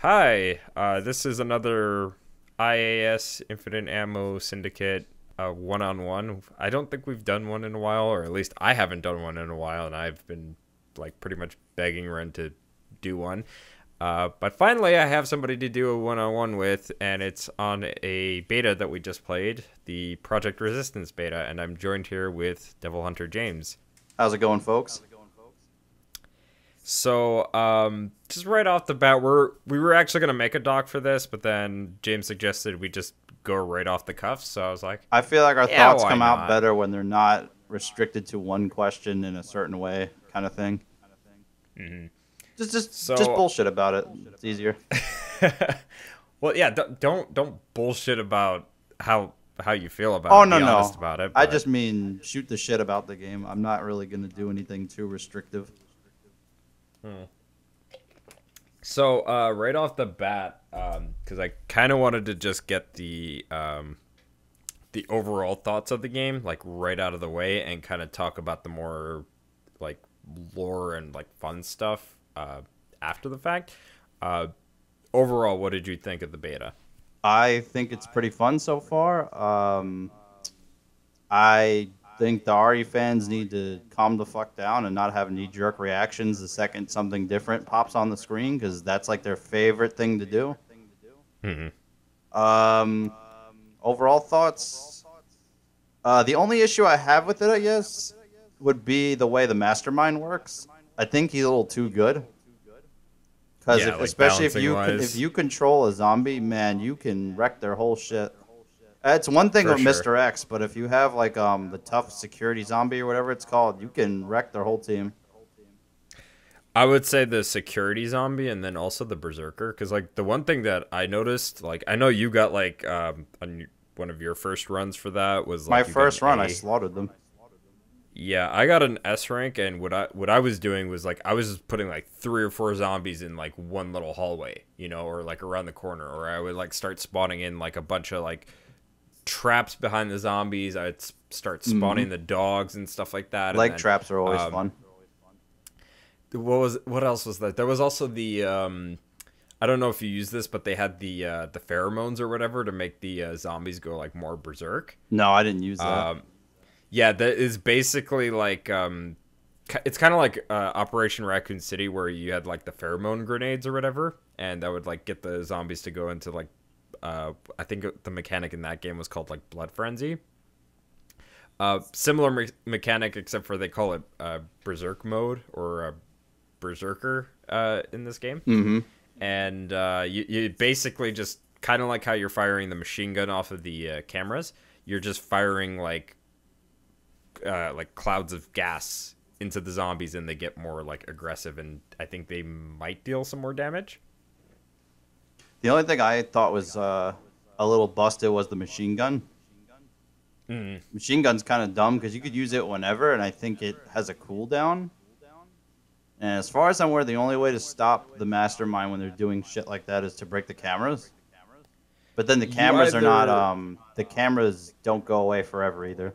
Hi, this is another IAS Infinite Ammo Syndicate one-on-one. I don't think we've done one in a while, or at least I haven't done one in a while, and I've been like pretty much begging Ren to do one. But finally I have somebody to do a one-on-one with, and it's on a beta that we just played, the Project Resistance beta, and I'm joined here with DevHunterJames. How's it going, folks? So, just right off the bat, we were actually gonna make a doc for this, but then James suggested we just go right off the cuff. So I was like, I feel like our thoughts come out better when they're not restricted to one question in a certain way, kind of thing. Mm-hmm. Just bullshit about it. It's easier. Well, yeah, don't bullshit about how you feel about it. Be honest about it. But I just mean shoot the shit about the game. I'm not really gonna do anything too restrictive. Hmm. So right off the bat, because I kind of wanted to just get the overall thoughts of the game like right out of the way and kind of talk about the more like lore and like fun stuff after the fact. Overall, what did you think of the beta? I think it's pretty fun so far. I think the RE fans need to calm the fuck down and not have knee-jerk reactions the second something different pops on the screen, because that's like their favorite thing to do. Mm-hmm. Overall thoughts? The only issue I have with it, I guess, would be the way the mastermind works. I think he's a little too good. Because yeah, especially if you control a zombie, man, you can wreck their whole shit. It's one thing with Mr. X, but if you have like the tough security zombie or whatever it's called, you can wreck their whole team. I would say the security zombie and then also the berserker, because like the one thing that I noticed, like I know you got like on one of your first runs for that was like my first run. I slaughtered them. Yeah, I got an S rank, and what I was doing was like I was just putting like 3 or 4 zombies in like one little hallway, you know, or like around the corner, or I would like start spawning in like a bunch of like traps behind the zombies. I'd start spawning the dogs and stuff like that. Leg traps are always fun. What else was that? There was also the I don't know if you use this, but they had the pheromones or whatever to make the zombies go like more berserk. No, I didn't use that. Yeah, that is basically like it's kind of like Operation Raccoon City, where you had like the pheromone grenades or whatever, and that would like get the zombies to go into like I think the mechanic in that game was called like Blood Frenzy. Similar mechanic, except for they call it Berserk mode or Berserker in this game. Mm-hmm. And you basically just kind of like how you're firing the machine gun off of the cameras. You're just firing like clouds of gas into the zombies, and they get more like aggressive. And I think they might deal some more damage. The only thing I thought was a little busted was the machine gun. Mm. Machine gun's kind of dumb because you could use it whenever, and I think it has a cooldown. And as far as I'm aware, the only way to stop the mastermind when they're doing shit like that is to break the cameras. But then the cameras are not the cameras don't go away forever either.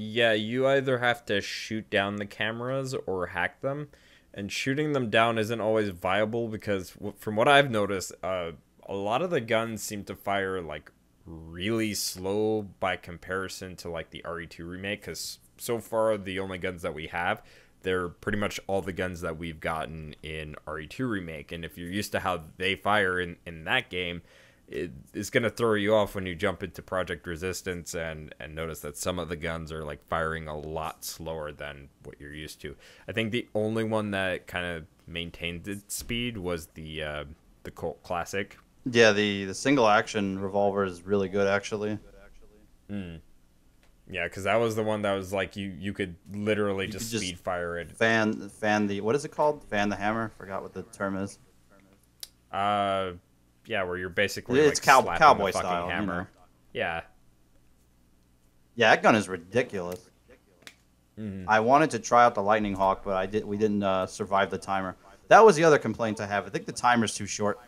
Yeah, you either have to shoot down the cameras or hack them. And shooting them down isn't always viable because, from what I've noticed, a lot of the guns seem to fire like really slow by comparison to like the RE2 remake. Because so far, the only guns that we have, they're pretty much all the guns that we've gotten in RE2 remake. And if you're used to how they fire in that game, it's going to throw you off when you jump into Project Resistance and notice that some of the guns are like firing a lot slower than what you're used to. I think the only one that kind of maintained its speed was the Colt Classic. Yeah, the single action revolver is really good actually. Mm. Yeah, because that was the one that was like you could literally you could just speed fire it. Fan the, what is it called? Fan the hammer? Forgot what the term is. Yeah, where you're basically it's like cowboy style hammer. You know. Yeah. Yeah, that gun is ridiculous. Mm-hmm. I wanted to try out the Lightning Hawk, but we didn't survive the timer. That was the other complaint I have. I think the timer's too short.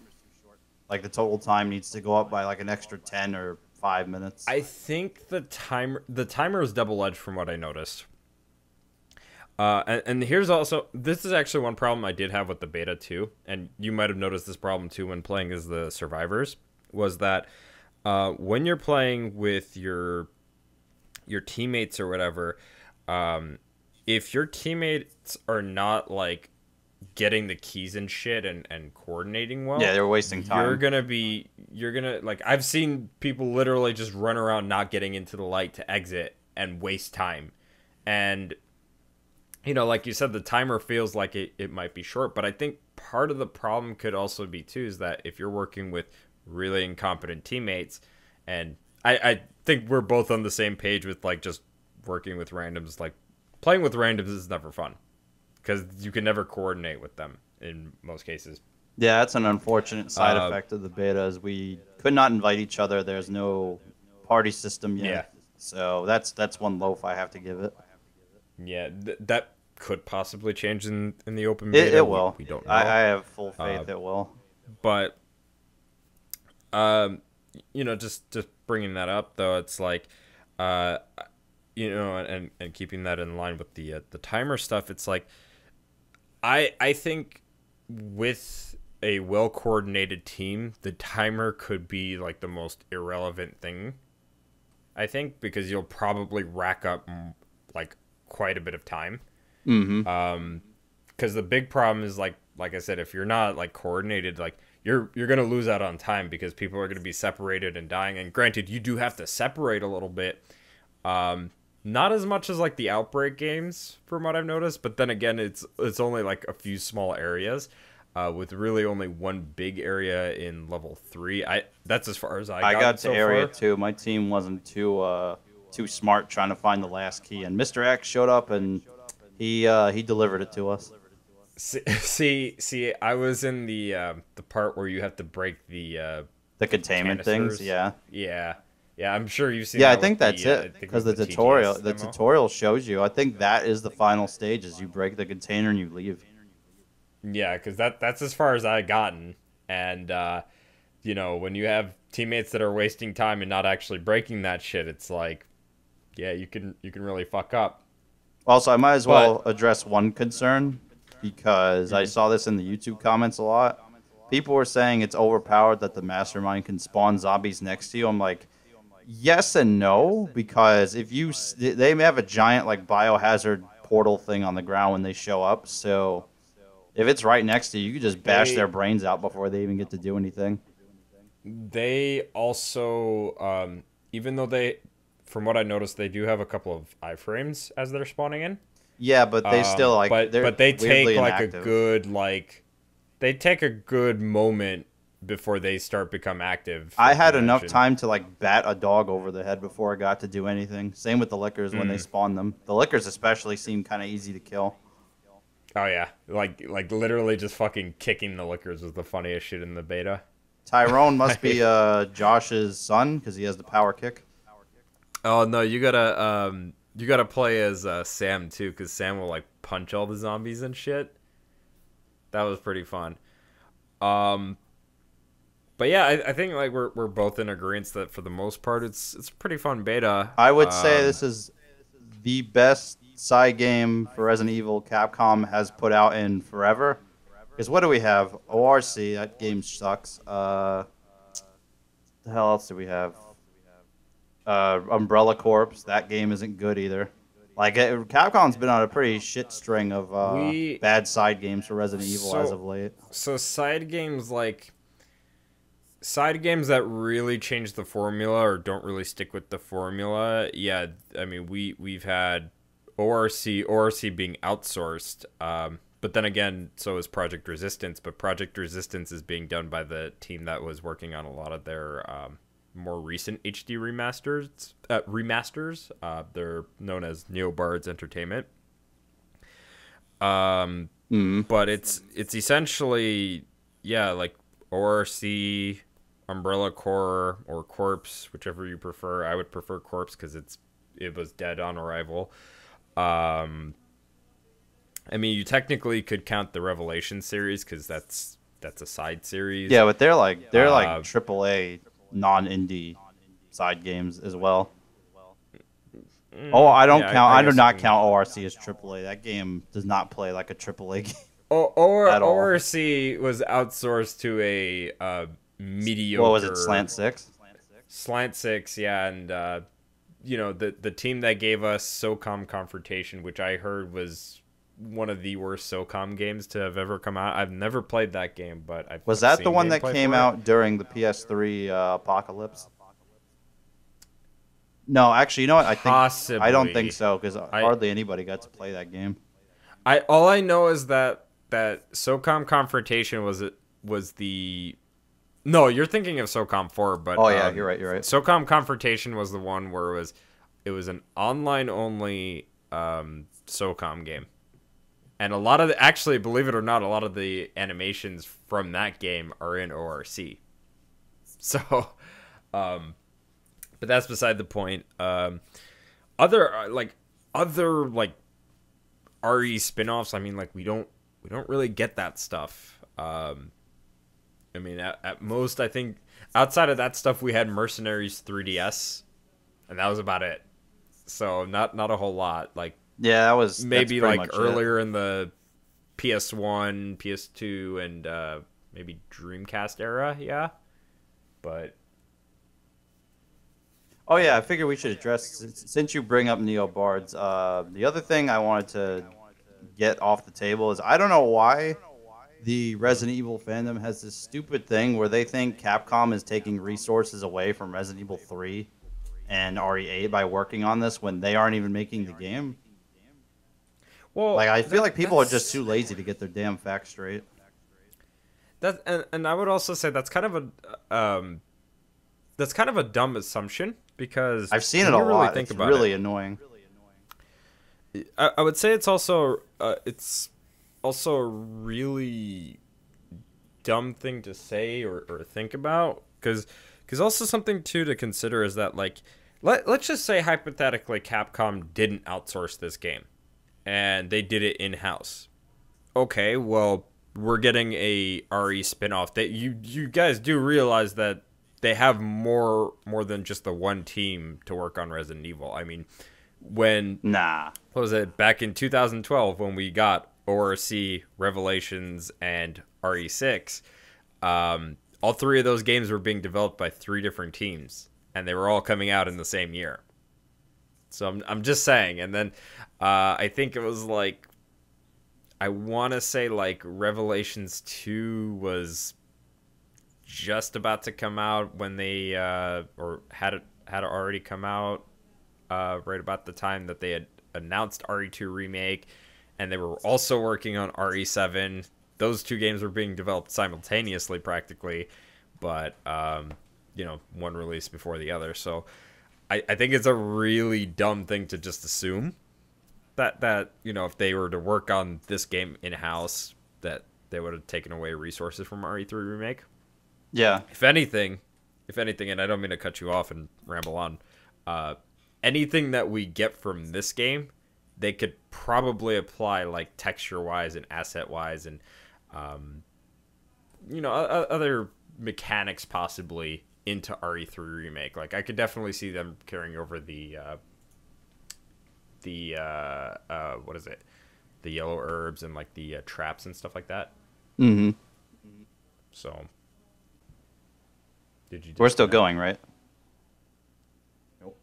Like the total time needs to go up by like an extra 10 or 5 minutes. I think the timer is double-edged from what I noticed. And here's also, this is actually one problem I did have with the beta too, and you might have noticed this problem too when playing as the survivors, was that when you're playing with your teammates or whatever, if your teammates are not like getting the keys and shit and coordinating well, yeah, they're wasting time. You're gonna like, I've seen people literally just run around not getting into the light to exit and waste time. And you know, like you said, the timer feels like it might be short, but I think part of the problem could also be too is that if you're working with really incompetent teammates, and I think we're both on the same page with like just working with randoms, like playing with randoms is never fun because you can never coordinate with them in most cases. Yeah, that's an unfortunate side effect of the beta is we could not invite each other. There's no party system yet. Yeah. So that's one loaf I have to give it. Yeah, that could possibly change in the open beta. It will. We don't know. I have full faith it will. But, you know, just bringing that up, though, it's like, you know, and keeping that in line with the timer stuff, it's like, I think with a well-coordinated team, the timer could be, like, the most irrelevant thing, I think, because you'll probably rack up, like, quite a bit of time. Mm-hmm. Because the big problem is like I said, if you're not like coordinated, like you're gonna lose out on time because people are gonna be separated and dying. And granted, you do have to separate a little bit, not as much as like the Outbreak games from what I've noticed, but then again, it's only like a few small areas, with really only one big area in level 3. That's as far as I got to so area far. 2. My team wasn't too smart trying to find the last key, and Mr. X showed up and he delivered it to us. See, I was in the part where you have to break the containment canisters. Things. Yeah. I'm sure you've seen. Yeah, that I think that's it because the tutorial shows you. I think that is the final stage: is you break the container and you leave. Yeah, because that's as far as I gotten, and you know, when you have teammates that are wasting time and not actually breaking that shit, it's like. Yeah, you can really fuck up. Also, I might as well address one concern because I saw this in the YouTube comments a lot. People were saying it's overpowered that the mastermind can spawn zombies next to you. I'm like, yes and no, because if they have a giant like biohazard portal thing on the ground when they show up. So if it's right next to you, you can just bash their brains out before they even get to do anything. They also, even though they. From what I noticed, they do have a couple of iframes as they're spawning in. Yeah, but they still like. But they take like inactive. They take a good moment before they start become active. I had enough time to like bat a dog over the head before I got to do anything. Same with the lickers when they spawn them. The lickers especially seem kind of easy to kill. Oh yeah, like literally just fucking kicking the lickers was the funniest shit in the beta. Tyrone must be Josh's son because he has the power kick. Oh no, you gotta play as Sam too, because Sam will like punch all the zombies and shit. That was pretty fun. But yeah, I think like we're both in agreement that for the most part it's a pretty fun beta. I would say this is the best side game for Resident Evil Capcom has put out in forever. Because what do we have? ORC, that game sucks. The hell else do we have? Umbrella Corps, that game isn't good either. Like Capcom's been on a pretty shit string of bad side games for Resident Evil as of late. So side games that really change the formula or don't really stick with the formula. Yeah, I mean we've had ORC being outsourced, but then again, so is Project Resistance. But Project Resistance is being done by the team that was working on a lot of their. More recent HD remasters. They're known as NeoBards Entertainment. But it's essentially like ORC, Umbrella Corps, or Corpse, whichever you prefer. I would prefer Corpse because it was dead on arrival. I mean, you technically could count the Revelation series because that's a side series. Yeah, but they're like triple A. Non-indie side games as well. Oh, I don't count. I do not count ORC as AAA. That game does not play like a AAA game. ORC was outsourced to a mediocre. What was it? Slant Six. Slant Six, yeah, and you know, the team that gave us SOCOM Confrontation, which I heard was one of the worst SOCOM games to have ever come out. I've never played that game, but I've was that the one that came out during the PS3 apocalypse? No, actually, you know what? I think possibly. I don't think so, because hardly anybody got to play that game. All I know is that SOCOM Confrontation was the no, you're thinking of SOCOM 4, but oh yeah, you're right, you're right. SOCOM Confrontation was the one where it was an online only SOCOM game. And a lot of the, actually, believe it or not, a lot of the animations from that game are in ORC. So, but that's beside the point. Other RE spin-offs, I mean, like, we don't really get that stuff. I mean, at most, I think outside of that stuff, we had Mercenaries 3DS, and that was about it. So not a whole lot, like. Yeah, that was maybe like earlier in the PS1, PS2, and maybe Dreamcast era, yeah. But oh yeah, I figure we should address, since you bring up NeoBards, the other thing I wanted to get off the table is I don't know why the Resident Evil fandom has this stupid thing where they think Capcom is taking resources away from Resident Evil 3 and RE8 by working on this when they aren't even making the game. Well, like, I feel like people are just too lazy to get their damn facts straight. That and I would also say that's kind of a dumb assumption, because I've seen it a lot. It's really annoying. I would say it's also a really dumb thing to say or think about, because also something too to consider is that, like, let's just say hypothetically Capcom didn't outsource this game and they did it in-house. Okay, well, we're getting a RE spin-off. That you guys do realize that they have more than just the one team to work on Resident Evil. I mean, what was it, back in 2012 when we got ORC, Revelations, and RE6, all three of those games were being developed by three different teams, and they were all coming out in the same year. So I'm just saying. And then I think it was like, I want to say like Revelations 2 was just about to come out when they or had it already come out right about the time that they had announced RE2 remake, and they were also working on RE7. Those two games were being developed simultaneously practically, but you know, one release before the other. So I think it's a really dumb thing to just assume that you know, if they were to work on this game in-house, that they would have taken away resources from RE3 remake. Yeah. If anything, and I don't mean to cut you off and ramble on, anything that we get from this game, they could probably apply, like, texture-wise and asset-wise and, you know, other mechanics possibly into RE3 remake. Like, I could definitely see them carrying over the yellow herbs and like the traps and stuff like that. Mm-hmm. So, we're still going, right? Nope.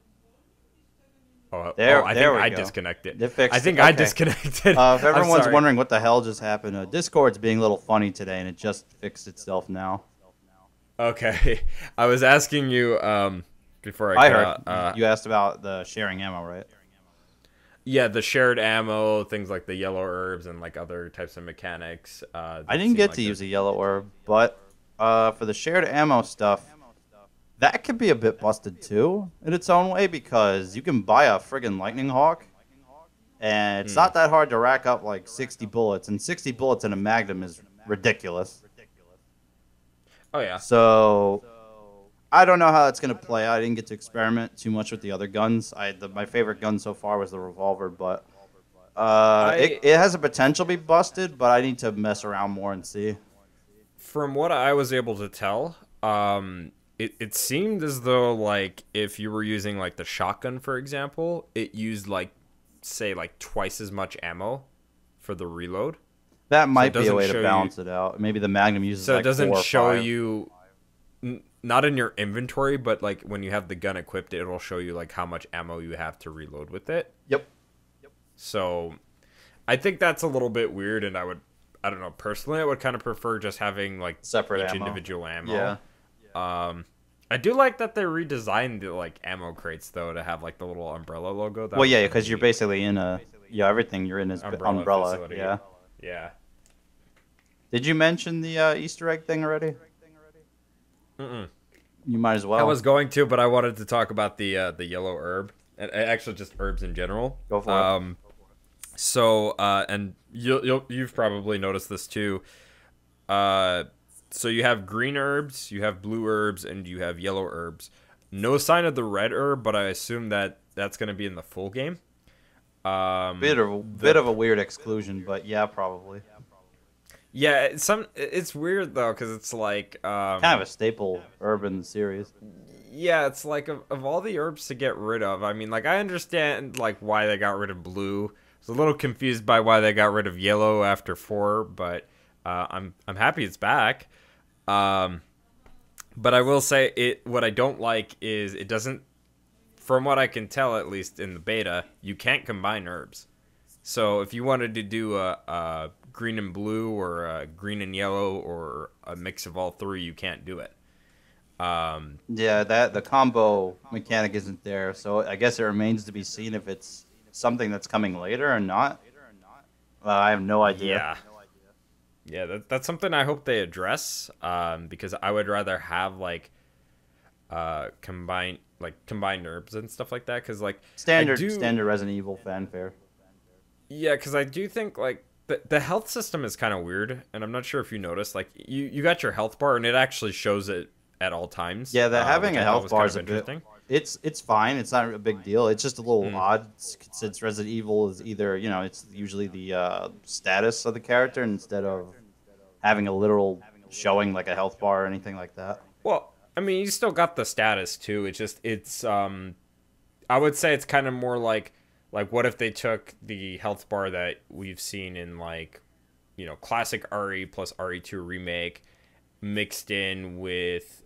Oh, there, I think I disconnected. I think I disconnected. If everyone's wondering what the hell just happened, Discord's being a little funny today, and it just fixed itself now. Okay, I was asking you before I heard you asked about the sharing ammo, right? Yeah, the shared ammo, things like the yellow herbs and like other types of mechanics. I didn't get to use a yellow herb, but for the shared ammo stuff, that could be a bit busted too in its own way, because you can buy a friggin' Lightning Hawk, and it's not that hard to rack up like 60 bullets, and 60 bullets in a Magnum is ridiculous. Oh, yeah. So, I don't know how that's going to play out. I didn't get to experiment too much with the other guns. My favorite gun so far was the revolver, but it has a potential to be busted, but I need to mess around more and see. From what I was able to tell, it seemed as though, like, if you were using, like, the shotgun, for example, it used, like, say, like, twice as much ammo for the reload. That might be a way to balance it out. Maybe the Magnum uses, so it doesn't show you, not in your inventory, but, like, when you have the gun equipped, it'll show you, like, how much ammo you have to reload with it. Yep. So, I think that's a little bit weird, and I don't know, personally, I would kind of prefer just having, like, separate each individual ammo. Yeah. I do like that they redesigned the, like, ammo crates, though, to have, like, the little umbrella logo. That, well, yeah, because you're basically in a, yeah, everything you're in is umbrella. Facility. Yeah. Did you mention the Easter egg thing already? Mm-mm. You might as well. I was going to, but I wanted to talk about the yellow herb, and actually just herbs in general. Go for it. So, and you've probably noticed this too. So you have green herbs, you have blue herbs, and you have yellow herbs. No sign of the red herb, but I assume that that's going to be in the full game. Bit of a weird exclusion, but yeah, probably. Yeah, it's weird though, because it's like kind of a staple herb in the series. Yeah, it's like of all the herbs to get rid of. I mean, like, I understand, like, why they got rid of blue. I was a little confused by why they got rid of yellow after 4, but I'm happy it's back. But I will say, what I don't like is it doesn't, from what I can tell, at least in the beta, you can't combine herbs. So if you wanted to do a green and blue or a green and yellow or a mix of all three, you can't do it. Yeah, the combo mechanic isn't there, so I guess it remains to be seen if it's something that's coming later or not. I have no idea. Yeah, that's something I hope they address, because I would rather have, like, combined herbs and stuff like that, because, like, standard Resident Evil fanfare. Yeah, because I do think, like, the health system is kind of weird, and I'm not sure if you noticed, like, you got your health bar and it actually shows it at all times. Yeah, that having a health bar is a bit, it's fine. It's not a big deal. It's just a little odd, since Resident Evil is either, you know, it's usually the status of the character instead of having a literal showing, like, a health bar or anything like that. Well, I mean, you still got the status too. It's just, it's I would say it's kind of more like what if they took the health bar that we've seen in, like, you know, classic RE plus RE2 remake mixed in with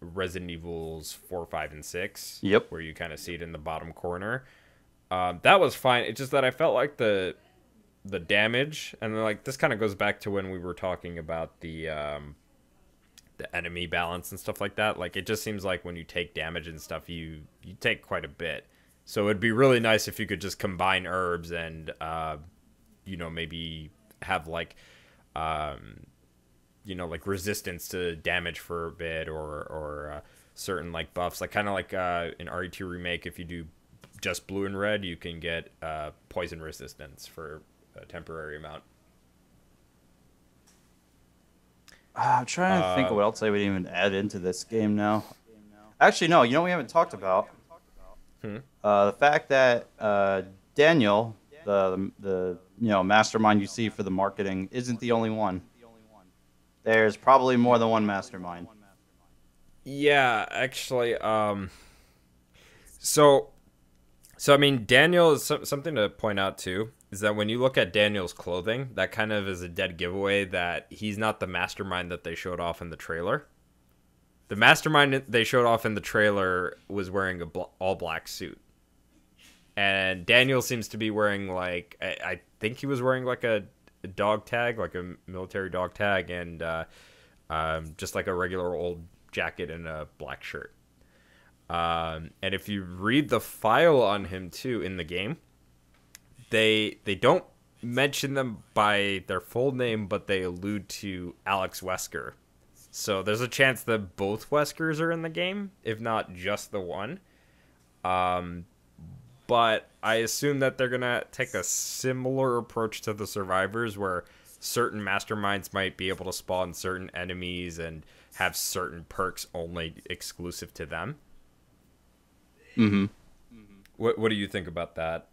Resident Evils 4, 5, and 6. Yep. Where you kind of see it in the bottom corner. That was fine. It's just that I felt like the damage, and then, like, this kind of goes back to when we were talking about the enemy balance and stuff like that. Like, it just seems like when you take damage and stuff, you take quite a bit. So it'd be really nice if you could just combine herbs and you know, maybe have, like, you know, like, resistance to damage for a bit, or certain, like, buffs, like, kind of like in RE2 remake, if you do just blue and red, you can get poison resistance for a temporary amount. I'm trying to think of what else I would even add into this game now. Actually, no, you know what we haven't talked about? The fact that Daniel, the you know, mastermind you see for the marketing, isn't the only one. There's probably more than one mastermind. Yeah, actually. So I mean, Daniel is something to point out too, is that when you look at Daniel's clothing, that kind of is a dead giveaway that he's not the mastermind that they showed off in the trailer. The mastermind they showed off in the trailer was wearing an all-black suit. And Daniel seems to be wearing, like, I think he was wearing, like, a dog tag, like a military dog tag, and just, like, a regular old jacket and a black shirt. And if you read the file on him too in the game, they don't mention them by their full name, but they allude to Alex Wesker. So there's a chance that both Weskers are in the game, if not just the one. But I assume that they're going to take a similar approach to the survivors, where certain masterminds might be able to spawn certain enemies and have certain perks only exclusive to them. What do you think about that?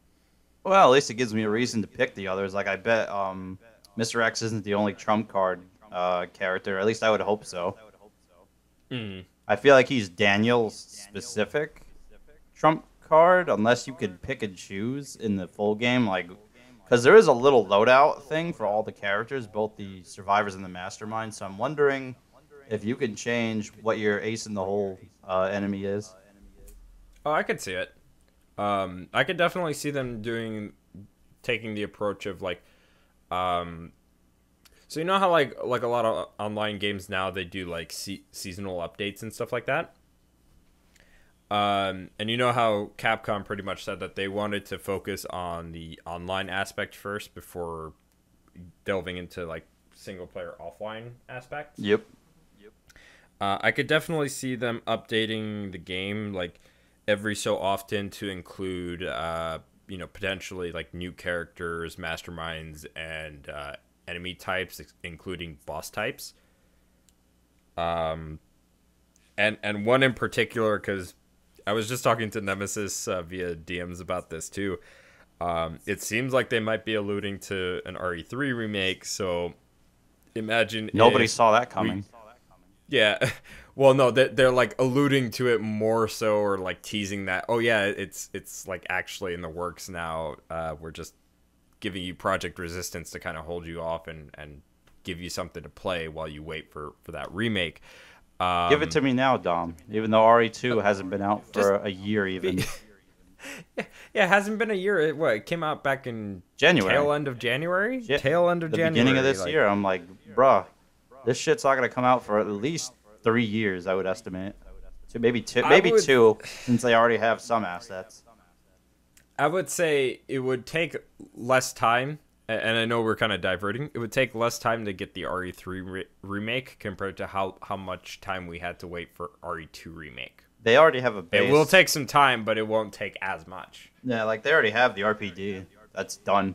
Well, at least it gives me a reason to pick the others. Like, I bet Mr. X isn't the only trump card character. At least I would hope so. I feel like he's Daniel's specific trump card, unless you could pick and choose in the full game, like, because there is a little loadout thing for all the characters, both the survivors and the mastermind. So I'm wondering if you can change what your ace in the hole enemy is. Oh, I could see it. I could definitely see them taking the approach of like, so you know how like a lot of online games now, they do like seasonal updates and stuff like that. And you know how Capcom pretty much said that they wanted to focus on the online aspect first before delving into like single player offline aspects. Yep. I could definitely see them updating the game like every so often to include, you know, potentially like new characters, masterminds, and enemy types, including boss types. And one in particular, because I was just talking to Nemesis via DMs about this too. It seems like they might be alluding to an RE3 remake. So imagine nobody saw that coming. Yeah, well, no, they're like alluding to it more so, or like teasing that. Oh yeah, it's like actually in the works now. We're just giving you Project Resistance to kind of hold you off and give you something to play while you wait for that remake. Give it to me now, Dom, even though RE2 hasn't been out for a year even. Yeah, it hasn't been a year. It came out back in January. Tail end of January? Yeah. Tail end of January. Beginning of this year. I'm like, bruh, this shit's not going to come out for at least 3 years, I would estimate. So maybe two, since they already have some assets. I would say it would take less time. And I know we're kind of diverting. It would take less time to get the RE3 remake compared to how much time we had to wait for RE2 remake. They already have a base. It will take some time, but it won't take as much. Yeah, like they already have the RPD. That's done.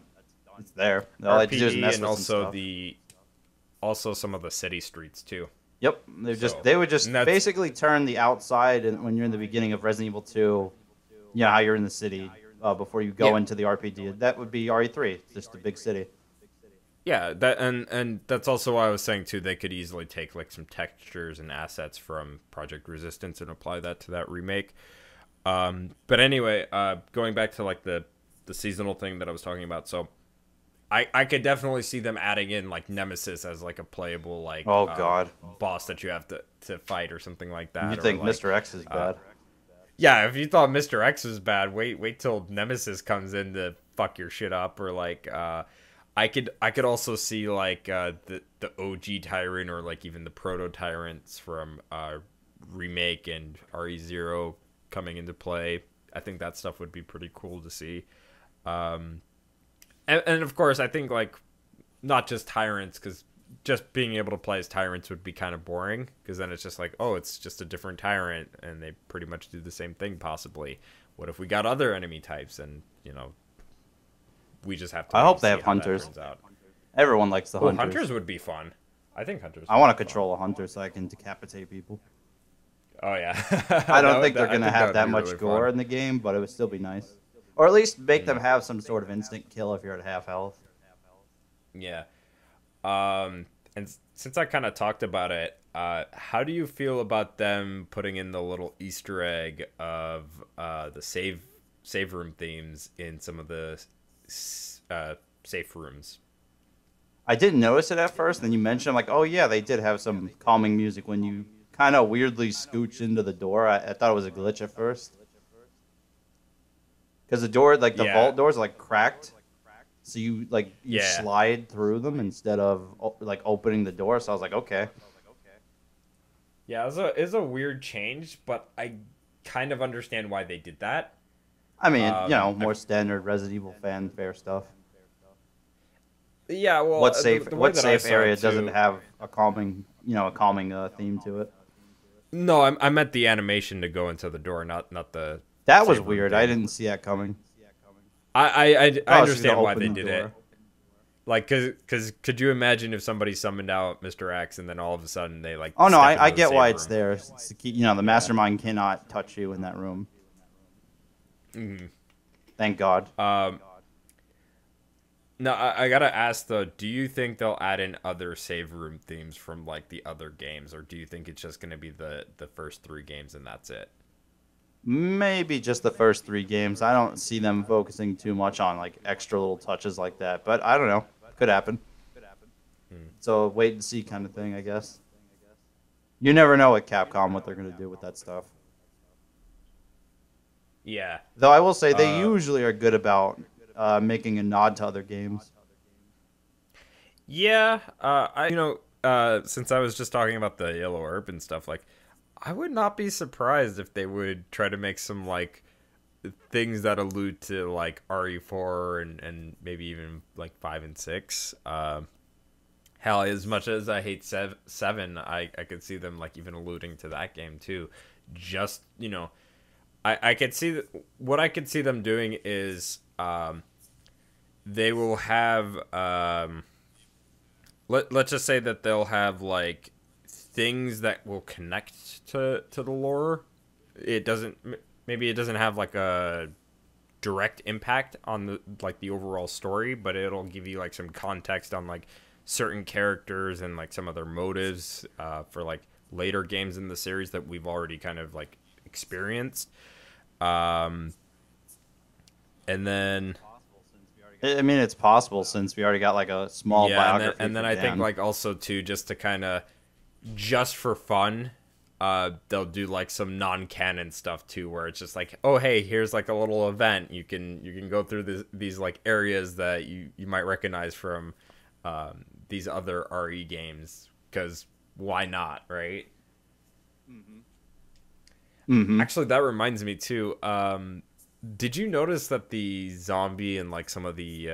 It's there. All RPD, just mess and with also the also some of the city streets too. Yep, they would just basically turn the outside, and when you're in the beginning of Resident Evil 2, yeah, how you're in the city. Before you go into the RPD, that would be RE3, just a big city. Yeah, that and that's also why I was saying too. They could easily take like some textures and assets from Project Resistance and apply that to that remake. But anyway, going back to like the seasonal thing that I was talking about. So, I could definitely see them adding in like Nemesis as like a playable like boss that you have to fight or something like that. You think like, Mr. X is bad? Yeah, if you thought Mr. X was bad, wait till Nemesis comes in to fuck your shit up. Or like, I could also see like the OG Tyrant, or like even the proto Tyrants from remake and RE0 coming into play. I think that stuff would be pretty cool to see. And of course, I think like not just Tyrants, because just being able to play as Tyrants would be kind of boring, because then it's just like, oh, it's just a different Tyrant and they pretty much do the same thing. Possibly, what if we got other enemy types? And you know, we just have to. I hope they have hunters. Everyone likes the hunters. Hunters would be fun. I think hunters. I want to control a hunter so I can decapitate people. Oh yeah. I don't think they're gonna have that much gore in the game, but it would still be nice, or at least make them have some sort of instant kill if you're at half health. Yeah. And since I kind of talked about it, how do you feel about them putting in the little Easter egg of the save room themes in some of the safe rooms? I didn't notice it at first. Then you mentioned, I'm like, oh yeah, they did have some calming music when you kind of weirdly scooch into the door. I thought it was a glitch at first, because the door, like the vault doors, like cracked. So you like you slide through them instead of like opening the door. So I was like, okay. Yeah, it's a weird change, but I kind of understand why they did that. I mean, you know, more standard Resident Evil fanfare stuff. Yeah, well, what safe area doesn't have a calming, you know, a calming theme to it? No, I meant the animation to go into the door, not the. That was weird. I didn't see that coming. I understand why they did it. Like, cause could you imagine if somebody summoned out Mr. X and then all of a sudden they like? Oh no, I get why it's there. It's to keep, you know, the mastermind cannot touch you in that room. Mm-hmm. Thank God. No, I gotta ask though, do you think they'll add in other save room themes from like the other games, or do you think it's just gonna be the first three games and that's it? Maybe just the first three games. I don't see them focusing too much on like extra little touches like that, but I don't know. Could happen. So wait and see kind of thing, I guess. You never know at Capcom what they're gonna do with that stuff. Yeah. Though I will say they usually are good about making a nod to other games. Yeah, since I was just talking about the yellow herb and stuff, like, I would not be surprised if they would try to make some like things that allude to like RE4 and maybe even like 5 and 6. Hell, as much as I hate 7, I could see them like even alluding to that game too. Just, you know, I could see what I could see them doing is they will have let's just say that they'll have like things that will connect to the lore. It doesn't, maybe it doesn't have like a direct impact on the like the overall story, but it'll give you like some context on like certain characters and like some of their motives for like later games in the series that we've already kind of like experienced. And then I mean, it's possible since we already got like a small biography. And then I think like also too, just to kind of just for fun, they'll do like some non-canon stuff too, where it's just like, oh hey, here's like a little event. You can go through these like areas that you might recognize from these other RE games, because why not, right? Mm-hmm. Actually, that reminds me too. Did you notice that the zombie and like some of the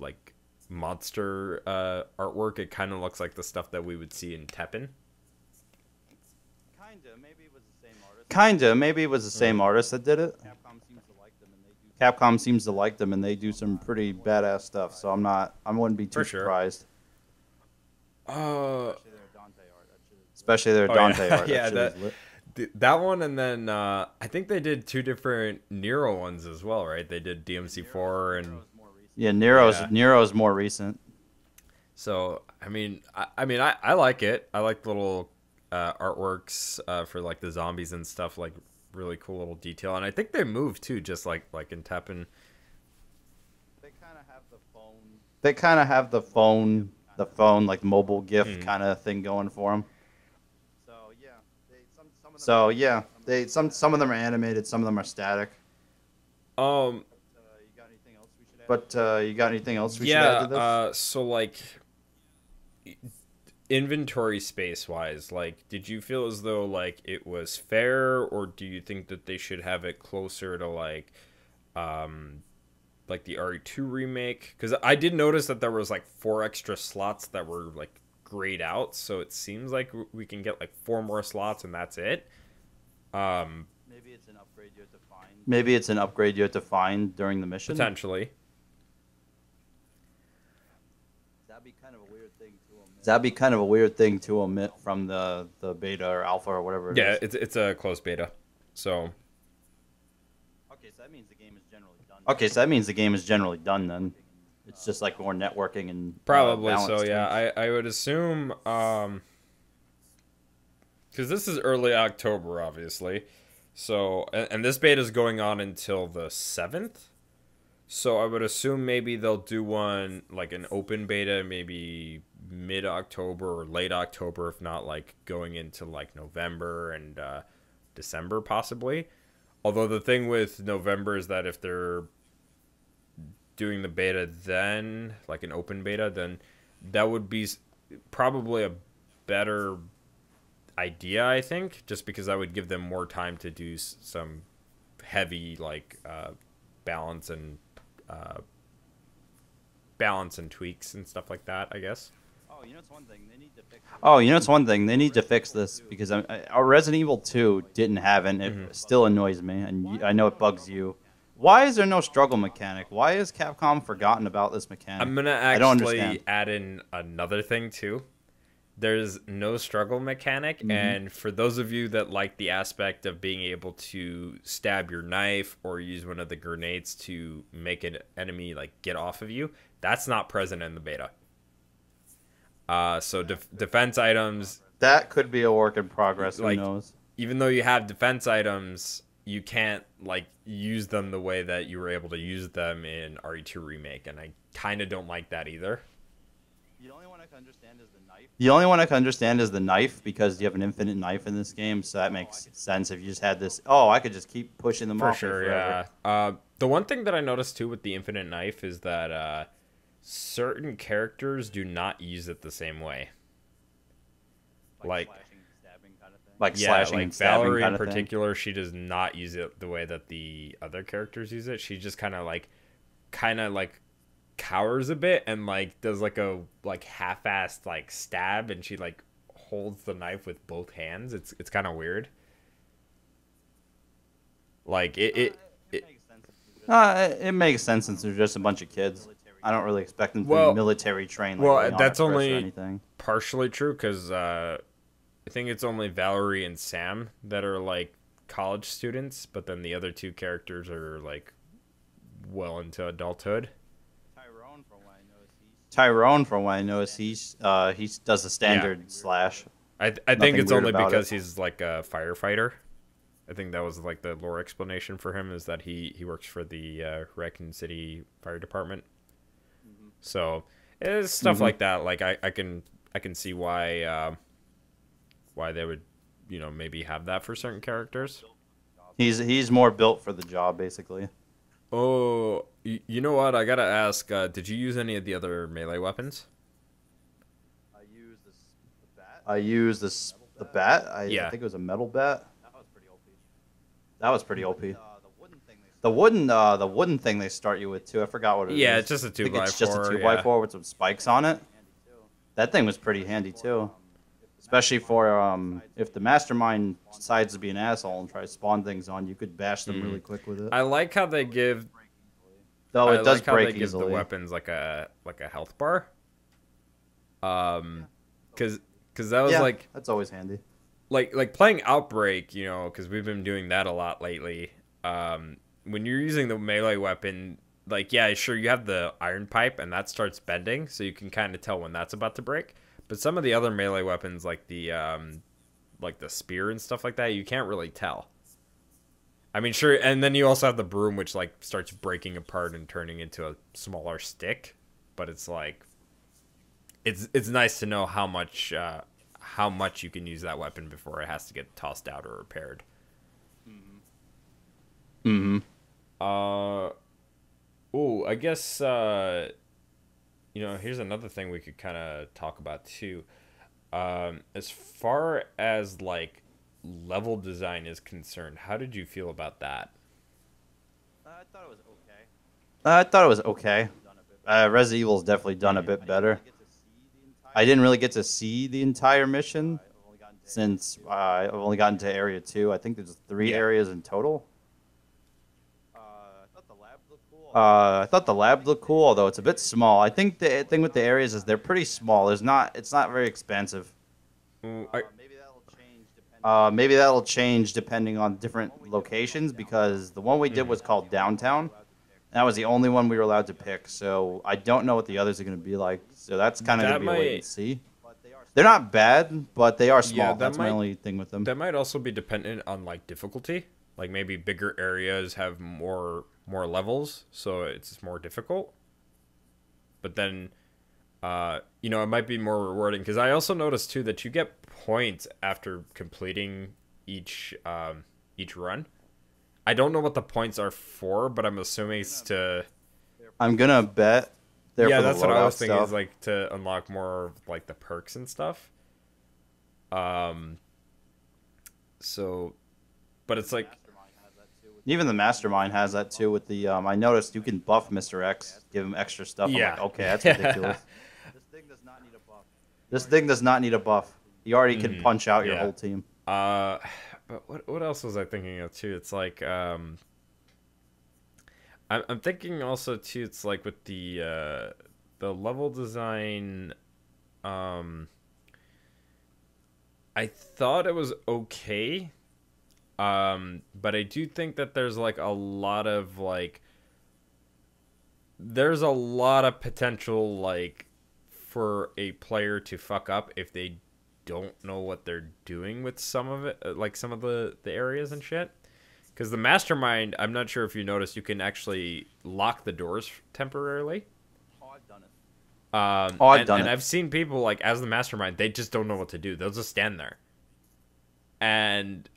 like monster artwork, it kind of looks like the stuff that we would see in Tekken? Kinda, maybe it was the same artist that did it. Capcom seems to like them, and they do some pretty badass stuff. So I wouldn't be too surprised. Especially their Dante art. Yeah, that one, and then I think they did 2 different Nero ones as well, right? They did DMC4 and Nero's more recent. So I mean I like it. I like the little artworks for like the zombies and stuff, like really cool little detail. And I think they move too, just like in Tekken. They kind of have the phone like mobile GIF kind of thing going for them. So yeah, they some of them are animated, some of them are static. You got anything else we should add to this? So like inventory space wise, like did you feel as though like it was fair, or do you think that they should have it closer to like the RE2 remake? Because I did notice that there was like 4 extra slots that were like grayed out, so it seems like we can get like 4 more slots and that's it. Maybe it's an upgrade you have to find. Maybe it's an upgrade you have to find during the mission. Potentially. That'd be kind of a weird thing to omit. That'd be kind of a weird thing to omit from the beta or alpha or whatever. Yeah, it's a closed beta, so. Okay, so that means the game is generally done. Then. It's just like more networking and probably so. Yeah, I would assume because this is early October, obviously. So and this beta is going on until the 7th. So I would assume maybe they'll do one like an open beta, maybe mid-October or late October, if not like going into like November and December possibly. Although the thing with November is that if they're doing the beta then, like an open beta, then that would be probably a better idea, I think, just because I would give them more time to do some heavy like balance and tweaks and stuff like that, I guess. Oh, you know, it's one thing they need to fix. This, because our Resident Evil 2 didn't have it. It still annoys me, and I know it bugs you. Why is there no struggle mechanic? Why is Capcom forgotten about this mechanic? I'm going to actually add in another thing, too. There's no struggle mechanic, and for those of you that like the aspect of being able to stab your knife or use one of the grenades to make an enemy like get off of you, that's not present in the beta. So defense items, that could be a work in progress. Like, who knows? Even though you have defense items, you can't like use them the way that you were able to use them in RE2 remake, and I kind of don't like that either. The only one I can understand is the knife. The only one I can understand is the knife, because you have an infinite knife in this game, so that makes sense if you just had this. Oh, I could just keep pushing them off. For sure, yeah. The one thing that I noticed too with the infinite knife is that certain characters do not use it the same way. Like slashing, stabbing kind of thing. Like slashing, like Valerie in particular, she does not use it the way that the other characters use it. She just kind of like cowers a bit and like does like a like half-assed like stab, and she like holds the knife with both hands. It's kind of weird. Like it makes sense since they're just a bunch of kids. I don't really expect them to be military trained. Like, well, that's only partially true, because I think it's only Valerie and Sam that are like college students, but then the other two characters are like well into adulthood. Tyrone, from what I noticed, he does a standard slash. I think it's only because he's like a firefighter. I think that was like the lore explanation for him, is that he works for the Raccoon City Fire Department. So it's stuff like that. Like I can see why they would, you know, maybe have that for certain characters. He's more built for the job, basically. Oh, you know what? I gotta ask. Did you use any of the other melee weapons? I used the bat. I used the bat. I think it was a metal bat. That was pretty OP. That was pretty OP. The wooden thing they start you with too. I forgot what it is. Yeah, it's just a 2x4. It's just a 2x4 with some spikes on it. That thing was pretty handy too, especially for if the mastermind decides to be an asshole and tries to spawn things on, you could bash them really quick with it. I like how they give. Though it does break easily. Give the weapons like a health bar. Because that was like, that's always handy. Like playing Outbreak, you know, because we've been doing that a lot lately. When you're using the melee weapon, like, yeah, sure, you have the iron pipe, and that starts bending, so you can kind of tell when that's about to break. But some of the other melee weapons, like the spear and stuff like that, you can't really tell. I mean, sure, and then you also have the broom, which, like, starts breaking apart and turning into a smaller stick. But it's, like, it's nice to know how much you can use that weapon before it has to get tossed out or repaired. I guess, you know, here's another thing we could kind of talk about too. As far as like level design is concerned, how did you feel about that? I thought it was okay. Resident Evil's definitely done a bit better. I didn't really get to see the entire mission, since I've only gotten to Area 2. I think there's 3 areas in total. I thought the lab looked cool, although it's a bit small. I think the thing with the areas is they're pretty small. It's not very expansive. Maybe that'll change depending on different locations, because the one we did was called Downtown. And that was the only one we were allowed to pick, so I don't know what the others are going to be like. So that's kind of going to be a wait and see. They're not bad, but they are small. Yeah, that's my only thing with them. That might also be dependent on like difficulty. Like maybe bigger areas have more levels, so it's more difficult. But then, you know, it might be more rewarding, because I also noticed too that you get points after completing each run. I don't know what the points are for, but I'm assuming it's to. I'm gonna bet. Yeah, that's what I was thinking. Is like to unlock more of like the perks and stuff. So, but it's like. Even the mastermind has that too. With the, I noticed you can buff Mr. X, give him extra stuff. Yeah. I'm like, okay, that's ridiculous. This thing does not need a buff. You already can punch out your whole team. But what else was I thinking of too? It's like, I'm thinking also too. It's like with the level design, I thought it was okay. But I do think that there's like a lot of like, there's a lot of potential like for a player to fuck up if they don't know what they're doing with some of it, like some of the areas and shit. Because the mastermind, I'm not sure if you noticed, you can actually lock the doors temporarily. And I've seen people like as the mastermind, they just don't know what to do. They'll just stand there. And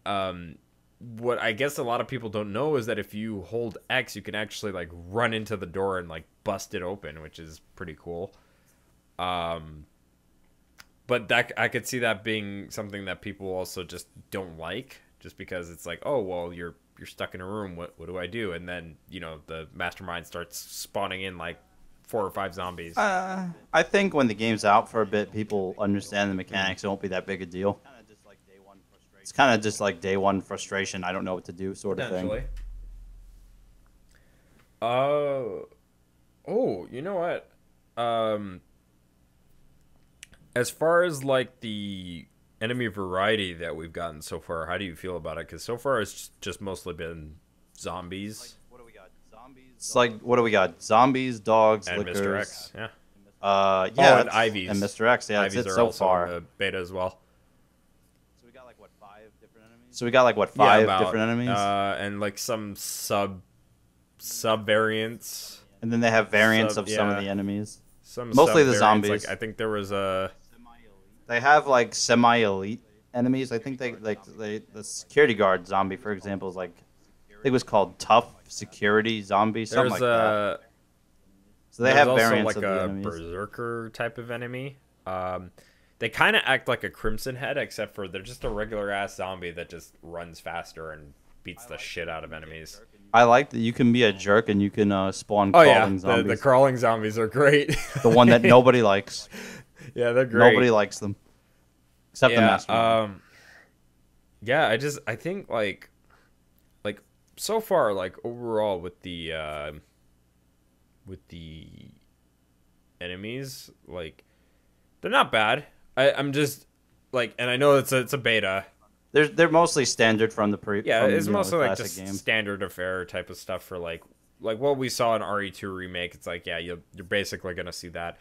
what I guess a lot of people don't know is that if you hold X, you can actually like run into the door and like bust it open, which is pretty cool. But that I could see that being something that people also just don't like, just because it's like, oh well, you're stuck in a room. What do I do? And then you know the mastermind starts spawning in like 4 or 5 zombies. I think when the game's out for a bit, people understand the mechanics. It won't be that big a deal. It's kind of just like day one frustration. I don't know what to do sort of thing. Oh, you know what? As far as like the enemy variety that we've gotten so far, how do you feel about it? Because so far it's just mostly been zombies. Zombies, dogs, and liquors. Mr. X, yeah. Yeah, and Ivies. And Mr. X, yeah, that's it so far. Ivies are also in the beta as well. So we got like what, 5 different enemies? And like some sub variants. And then they have variants of some of the enemies. Mostly the zombies. Like, I think there was a. They have like semi-elite enemies. I think the security guard zombie, for example, is like. I think it was called Tough Security Zombie, something like that. So they have variants of the enemies. There's also like a berserker type of enemy. They kind of act like a Crimson Head, except for they're just a regular ass zombie that just runs faster and beats the shit out of enemies. I like that you can be a jerk and you can spawn crawling zombies. The crawling zombies are great. The one that nobody likes. Yeah, they're great. Nobody likes them, except the master. Yeah, I think like. So far, like overall, with the enemies, like they're not bad. I'm just like, and I know it's a beta. They're mostly standard from the pre. Yeah, it's mostly like just standard affair type of stuff for like what we saw in RE2 remake. It's like yeah, you're basically gonna see that.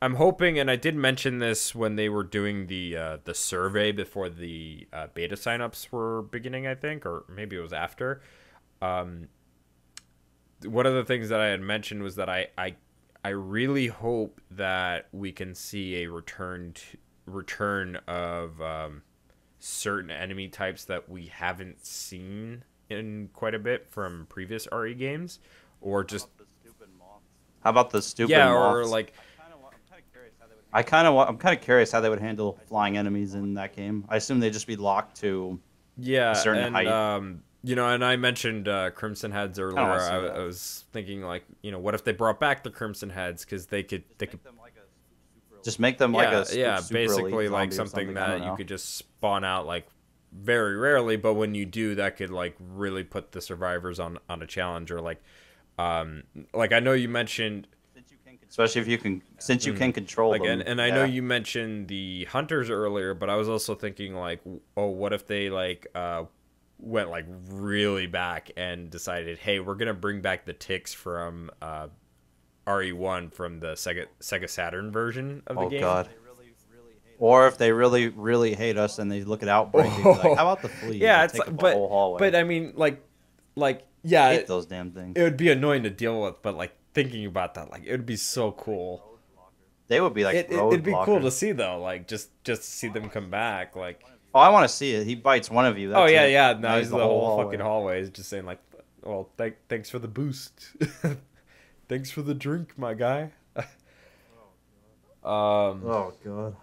I'm hoping, and I did mention this when they were doing the survey before the beta signups were beginning, I think, or maybe it was after. One of the things that I had mentioned was that I really hope that we can see a return of certain enemy types that we haven't seen in quite a bit from previous RE games, or just how about the stupid moths? Or like. I'm kind of curious how they would handle flying enemies in that game. I assume they'd just be locked to a certain height. You know, and I mentioned Crimson Heads earlier. I was thinking like, you know, what if they brought back the Crimson Heads because they could just make them like a basically like something that you could just spawn out like very rarely, but when you do, that could like really put the survivors on a challenge or like I know you mentioned. Especially if you can, since you can control them. And I know you mentioned the hunters earlier, but I was also thinking like, oh, what if they like went like really back and decided, hey, we're gonna bring back the ticks from RE1 from the Sega Saturn version of the game. Oh God! Or if they really, really hate us and they look at Outbreak, they'd be like, how about the fleas? Yeah, it's like, but whole hallway. But I mean, like yeah, I hate those damn things. It would be annoying to deal with, but like. Thinking about that, like it would be so cool. They would be like it'd be cool to see though, like just to see them come back. Like, oh, I want to see it. He bites one of you. That's yeah. Now he's the whole fucking hallway is just saying like, well, thanks for the boost, thanks for the drink, my guy. Oh God.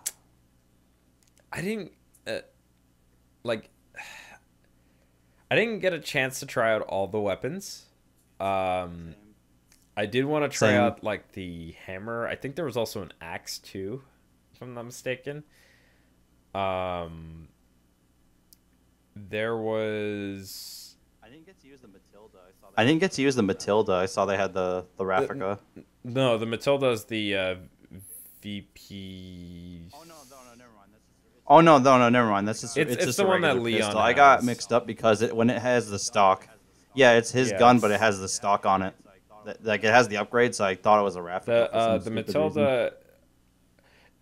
I didn't get a chance to try out all the weapons. I did want to try out like the hammer. I think there was also an axe too, if I'm not mistaken. There was. I didn't get to use the Matilda. I saw they had the Raffica. No, the Matilda is the VP. Oh no, never mind. That's Oh no, no, no, never mind. That's just, it's just the one that Leon pistol. I got mixed up because it, when it has the stock, yeah, it's his gun, but it has the stock on it. Like it has the upgrade, so I thought it was a raft. The Matilda.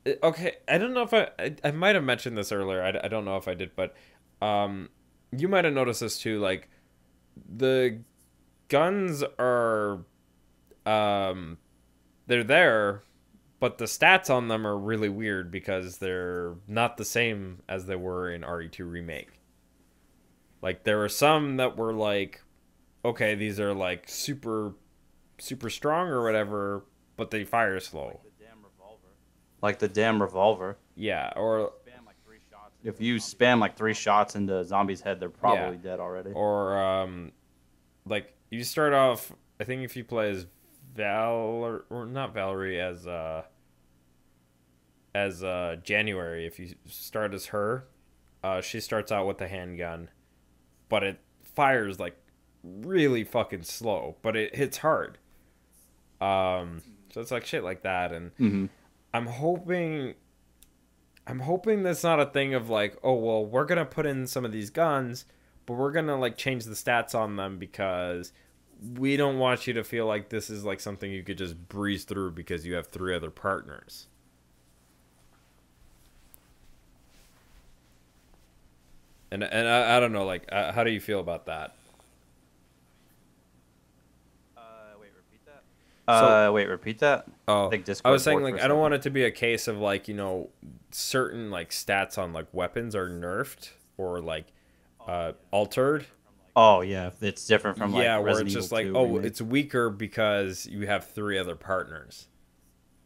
Reason. Okay, I don't know if I might have mentioned this earlier. I don't know if I did, but you might have noticed this too. Like the guns are, they're there. But the stats on them are really weird because they're not the same as they were in RE2 remake. Like there were some that were like, okay, these are like super strong or whatever, but they fire slow. Like the damn revolver. Like the damn revolver. Yeah, or if you spam like 3 shots into a zombie's head, they're probably dead already. Or like you start off, I think if you play as Valerie, or not Valerie, as January, if you start as her, she starts out with a handgun, but it fires like really fucking slow, but it hits hard. So it's like shit like that, and I'm hoping that's not a thing of like, oh well, we're gonna put in some of these guns, but we're gonna like change the stats on them because we don't want you to feel like this is like something you could just breeze through because you have 3 other partners. And I don't know, like, how do you feel about that? Wait, repeat that? Wait, repeat that? Oh, like Discord, I was saying, like, I don't want it to be a case of, like, you know, certain, like, stats on, like, weapons are nerfed or, like, altered. Oh, yeah, it's different from, like, yeah, where Resident it's just Evil 2, like, oh, remake. It's weaker because you have 3 other partners.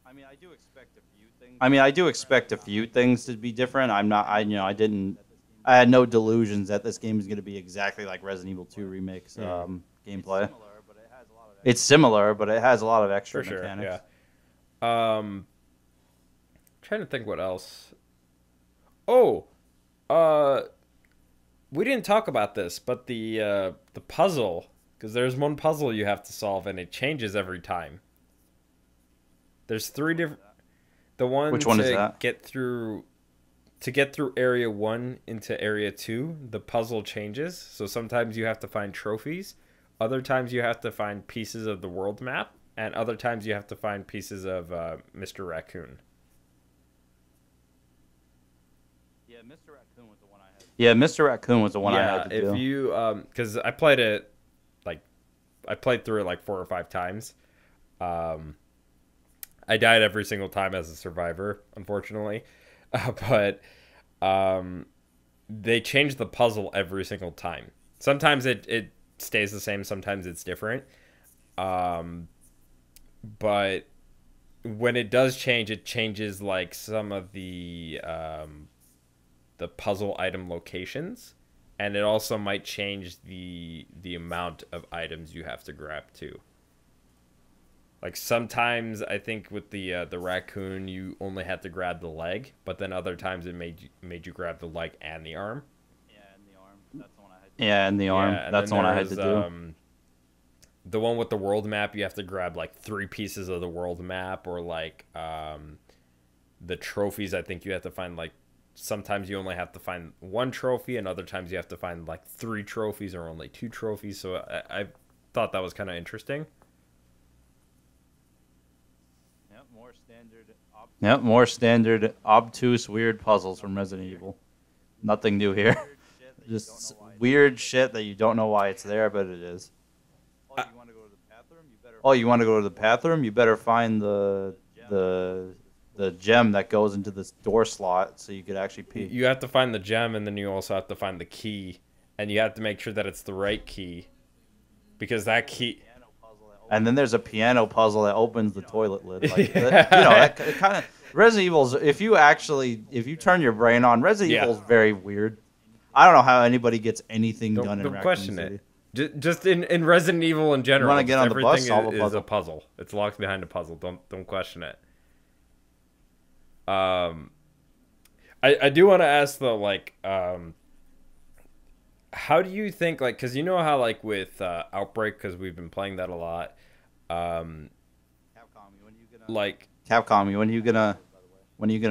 I mean, I do expect a few things. I mean, I do expect a few things to be different. I'm not, I, you know, I didn't, I had no delusions that this game is going to be exactly like Resident Evil 2 remake's gameplay. It's similar, but it has a lot of extra mechanics. For sure, yeah. Trying to think what else. Oh, we didn't talk about this, but the puzzle, because there's one puzzle you have to solve and it changes every time. There's 3 different. The one, which one is that? To get through area 1 into area 2, the puzzle changes. So sometimes you have to find trophies, other times you have to find pieces of the world map, and other times you have to find pieces of Mr. Raccoon. Yeah, Mr. Raccoon was the one I had. Yeah, Mr. Raccoon was the one I had to do. If you, because I played it, like, I played through it like 4 or 5 times. I died every single time as a survivor, unfortunately. But they change the puzzle every single time. Sometimes it stays the same, sometimes it's different. But when it does change, it changes like some of the puzzle item locations, and it also might change the amount of items you have to grab too. Like sometimes I think with the raccoon you only had to grab the leg, but then other times it made you grab the leg and the arm. Yeah, and the arm. That's the one I had to do. Yeah, and the arm. Yeah, and that's the one I had to do. The one with the world map, you have to grab like 3 pieces of the world map, or like the trophies. I think you have to find like, sometimes you only have to find 1 trophy, and other times you have to find like 3 trophies or only 2 trophies. So I thought that was kind of interesting. Yep, more standard, obtuse, weird puzzles from Resident Evil. Nothing new here. Just weird shit that you don't know why it's there, but it is. Oh, you want to go to the bathroom? You better. Oh, you want to go to the bathroom? You better find the gem that goes into this door slot so you could actually pee. You have to find the gem, and then you also have to find the key, and you have to make sure that it's the right key, because that key. And then there's a piano puzzle that opens the toilet lid. Like, that, you know, that it kind of Resident Evil's. If you turn your brain on, Resident Evil's very weird. I don't know how anybody gets anything done in Raccoon City. Just in Resident Evil in general, you get on everything the bus, solve a puzzle. A puzzle. It's locked behind a puzzle. Don't question it. I do want to ask though, like, how do you think, like, because you know how like with Outbreak, because we've been playing that a lot. Capcom, when are you gonna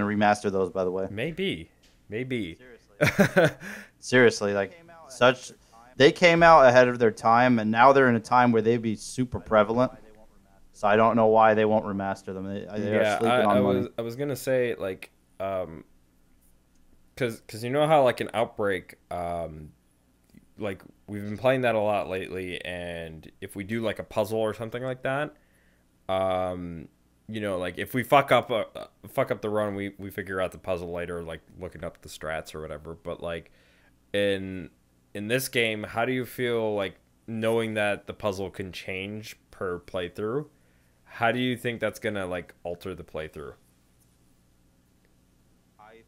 remaster those, by the way? Maybe. Maybe. Seriously. Seriously, like such. They came out ahead of their time, and now they're in a time where they'd be super prevalent. So I don't know why they won't remaster them. I was gonna say, like, cause you know how like an Outbreak, like we've been playing that a lot lately, and if we do like a puzzle or something like that, you know, like if we fuck up the run, we figure out the puzzle later, like looking up the strats or whatever. But like in this game, how do you feel like knowing that the puzzle can change per playthrough? How do you think that's gonna like alter the playthrough? I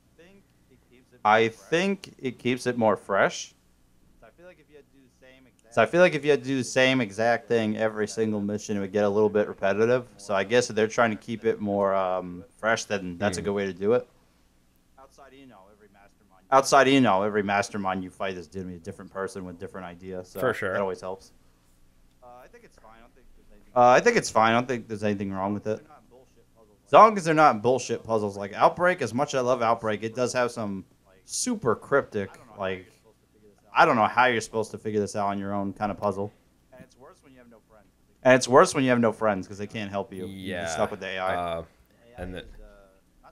think it keeps it more fresh. So I feel like if you had to do the same exact thing every single mission, it would get a little bit repetitive. So I guess if they're trying to keep it more fresh, then that's a good way to do it. Outside, every mastermind you fight is going to be a different person with different ideas. So for sure, that always helps. I think it's fine. I don't think there's anything wrong with it. As long as they're not bullshit puzzles like Outbreak. As much as I love Outbreak, it does have some super cryptic, like, I don't know how you're supposed to figure this out on your own kind of puzzle. And it's worse when you have no friends. And it's worse when you have no friends because they can't help you. Yeah. You're stuck with the AI. And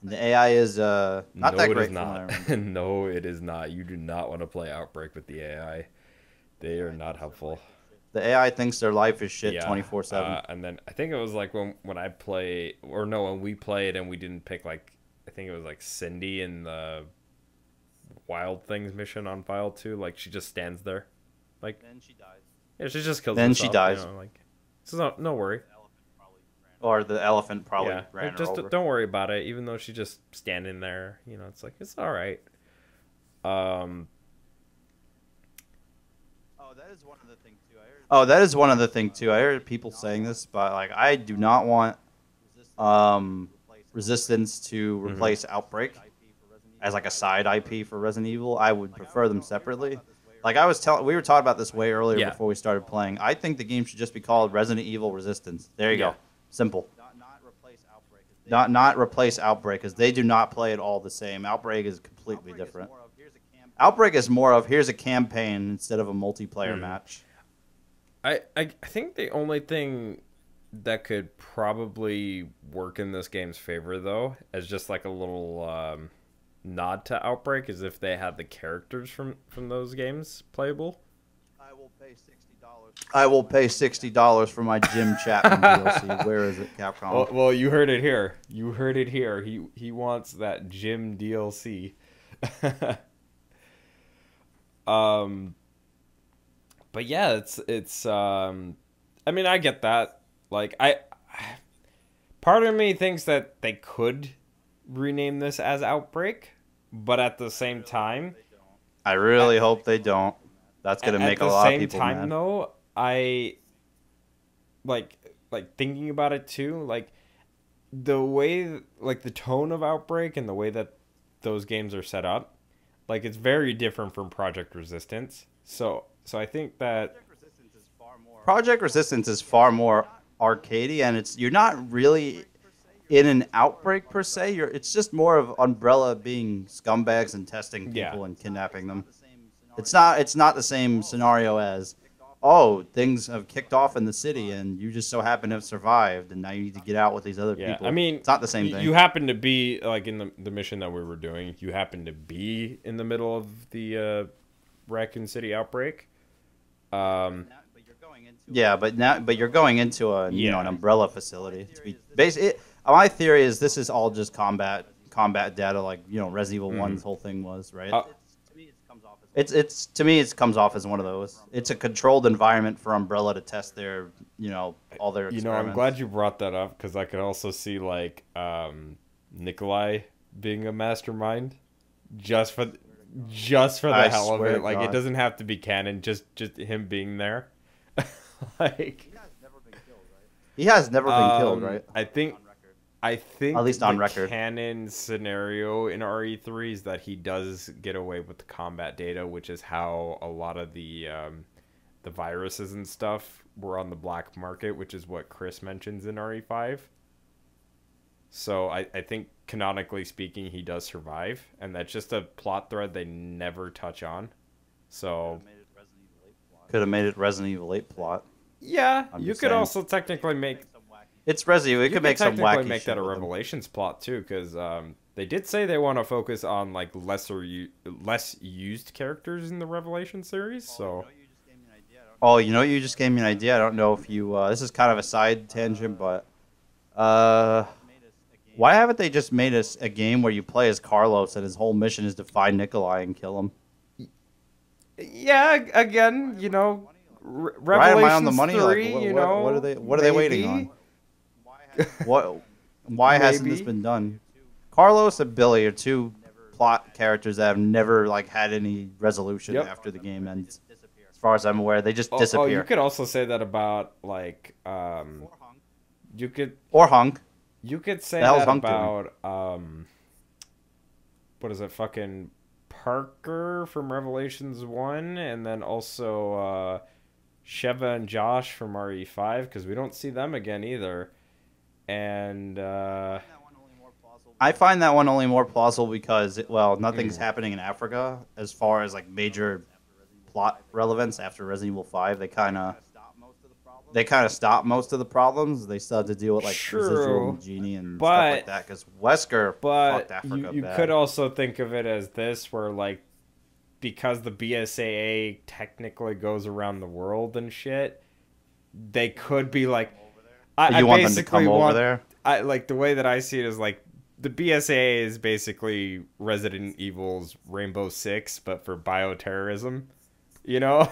the AI is not that great. No, it is not. You do not want to play Outbreak with the AI. They are not helpful. The AI thinks their life is shit 24/7. And then I think it was like when we played and we didn't pick, like, I think it was like Cindy in the Wild Things mission on File 2. Like, she just stands there, like, then she dies. Yeah, she just kills. Then herself, she dies. You know, like, so no worry. The elephant probably ran her over. Don't worry about it. Even though she's just standing there, you know, it's like it's all right. Oh, that is one other thing too. I heard people saying this, but like, I do not want Resistance to replace Outbreak as like a side IP for Resident Evil. I would prefer them separately. Like we were talking about this way earlier before we started playing. I think the game should just be called Resident Evil Resistance. There you go, simple. Not replace Outbreak because they do not play it all the same. Outbreak is completely different. Outbreak is more of here's a campaign instead of a multiplayer match. I think the only thing that could probably work in this game's favor, though, as just like a little nod to Outbreak, is if they had the characters from those games playable. I will pay $60 for my Jim Chapman DLC. Where is it, Capcom? Well, you heard it here. You heard it here. He wants that Jim DLC. But yeah, it's I mean, I get that. Like, I part of me thinks that they could rename this as Outbreak, but at the same time, I really hope they don't. That's gonna make a lot of people mad. At the same time, though, I like thinking about it too. Like the way, like the tone of Outbreak and the way that those games are set up, like it's very different from Project Resistance. So I think that Project Resistance is far more arcadey, and you're not really in an outbreak per se. It's just more of Umbrella being scumbags and testing people and kidnapping them. It's not the same scenario as, oh, things have kicked off in the city and you just so happen to have survived and now you need to get out with these other people. I mean, it's not the same thing. You happen to be like in the mission that we were doing. You happen to be in the middle of the Raccoon City outbreak. But you're going into a you know, an Umbrella facility. My theory is this is all just combat data, like, you know, Resident Evil 1's whole thing was, right? To me it comes off as one of those. It's a controlled environment for Umbrella to test their, you know, all their experiments. You know, I'm glad you brought that up because I could also see like Nikolai being a mastermind just for the hell of it. Like, it doesn't have to be canon, just him being there. Like, he has never been killed, right? I think at least on record, canon scenario in RE3 is that he does get away with the combat data, which is how a lot of the viruses and stuff were on the black market, which is what Chris mentions in RE5. So I think canonically speaking, he does survive, and that's just a plot thread they never touch on. So could have made it Resident Evil 8 plot. Yeah, you could also technically make it's Resident Evil. It could make some wacky. Make that a Revelations plot too, because they did say they want to focus on like less used characters in the Revelation series. So. Oh, you know, you just gave me an idea. I don't know if you. This is kind of a side tangent, but why haven't they just made us a game where you play as Carlos and his whole mission is to find Nikolai and kill him? Yeah, again, you know, Revelations 3. Am I on the money? 3, like, what, you know, what are they waiting on? Why hasn't this been done? Carlos and Billy are two plot characters that have never like had any resolution after the game ends. As far as I'm aware, they just disappear. Oh, you could also say that about like you could or Hunk. You could say that about what is it? Fucking Parker from Revelations 1, and then also Sheva and Josh from RE5, because we don't see them again either. And I find that one only more plausible because well, nothing's happening in Africa as far as like major plot relevance after Resident Evil 5. They kind of stopped most of the problems. They still had to deal with like residual genie and stuff like that because Wesker fucked Africa bad. You could also think of it as this, where like because the BSAA technically goes around the world and shit, they could be like, I you want them to come over there. I like the way that I see it is like the BSAA is basically Resident Evil's Rainbow Six, but for bioterrorism. You know,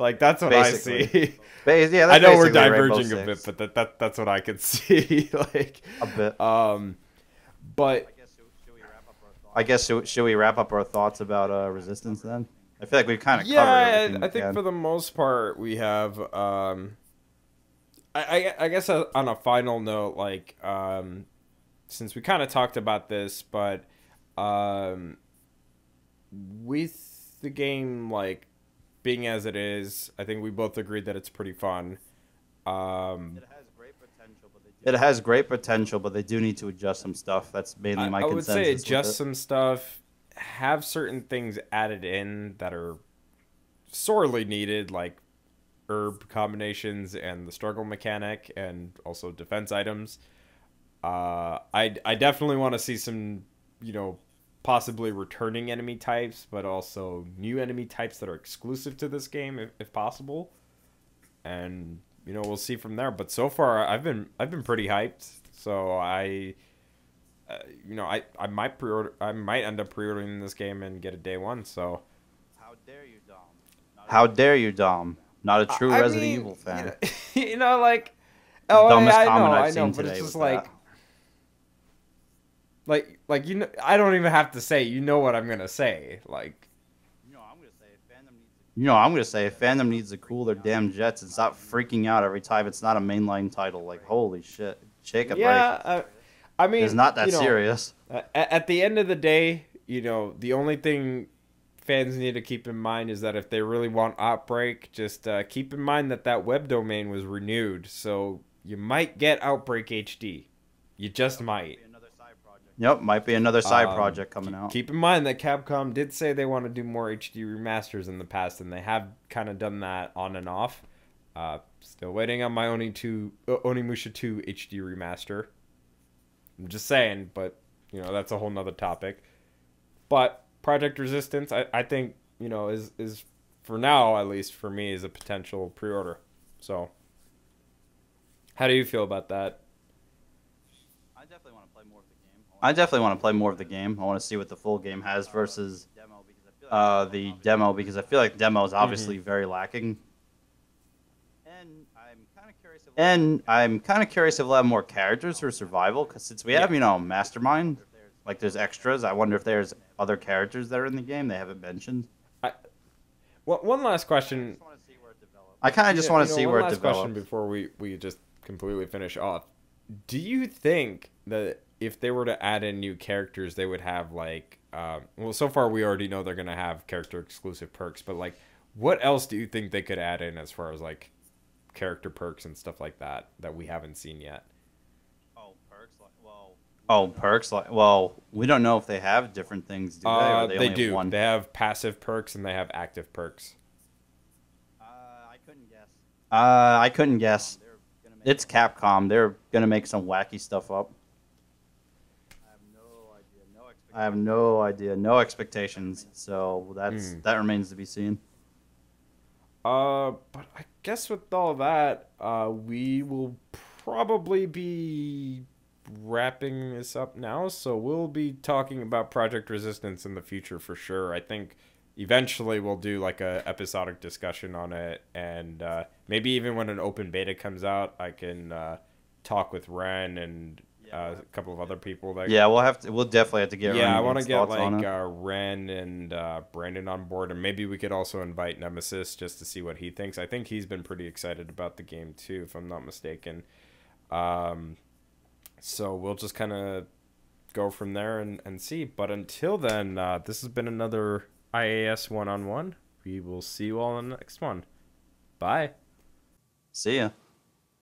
like that's what I see. Yeah, that's I know we're diverging a bit, but that's what I could see. Like a bit. But I guess should we wrap up our thoughts about Resistance then? I feel like we've kind of covered everything. I think for the most part we have. I guess on a final note, like since we kind of talked about this, but with the game like being as it is, I think we both agreed that it's pretty fun. It has great potential, but they do need to adjust some stuff. That's mainly my consensus. I would say adjust some stuff, have certain things added in that are sorely needed, like herb combinations and the struggle mechanic and also defense items. I definitely want to see some, you know, possibly returning enemy types, but also new enemy types that are exclusive to this game, if possible. And you know, we'll see from there. But so far, I've been pretty hyped. So you know, I might end up pre-ordering this game and get it day one. So how dare you, Dom? How dare you, Dom? Not a true Resident Evil fan. You know, like dumbest comment I've seen today. But it's just like. Like you know, I don't even have to say. You know what I'm gonna say. Like, you know, I'm gonna say fandom needs. You know, I'm gonna say fandom needs to cool their damn jets and stop freaking out every time it's not a mainline title. Like, holy shit, shake a break. Yeah, I mean, it's not that serious. At the end of the day, you know, the only thing fans need to keep in mind is that if they really want Outbreak, just keep in mind that that web domain was renewed, so you might get Outbreak HD. You just might. Yep, might be another side project coming out. Keep in mind that Capcom did say they want to do more HD remasters in the past, and they have kind of done that on and off. Still waiting on my Onimusha 2 HD remaster. I'm just saying, but, you know, that's a whole nother topic. But Project Resistance, I think, you know, is for now, at least for me, is a potential pre-order. So, how do you feel about that? I definitely want to play more of the game. I want to see what the full game has versus the demo, because I feel like the demo is obviously very lacking. And I'm kind of curious if we'll have more characters for survival, because since we have, you know, Mastermind, like there's extras. I wonder if there's other characters that are in the game they haven't mentioned. Well, one last question. I kind of just want to see where it develops. One last question before we just completely finish off. Do you think that if they were to add in new characters, they would have like, well, so far we already know they're going to have character exclusive perks, but like, what else do you think they could add in as far as like character perks and stuff like that, that we haven't seen yet? Oh, perks? Like, well, Oh, perks? Like, well, we don't know if they have different things, do they? Or they only do. Have one? They have passive perks and they have active perks. I couldn't guess. It's Capcom. They're going to make some wacky stuff up. I have no idea. No expectations. So that remains to be seen. But I guess with all that, we will probably be wrapping this up now. So we'll be talking about Project Resistance in the future for sure. I think eventually we'll do like a episodic discussion on it, and maybe even when an open beta comes out, I can talk with Ren and a couple of other people that we'll definitely have to get Ren. I want to get like Ren and Brandon on board, and maybe we could also invite Nemesis just to see what he thinks. I think he's been pretty excited about the game too, if I'm not mistaken. So we'll just kind of go from there and see. But until then, this has been another IAS one-on-one. We will see you all in the next one. Bye. See ya.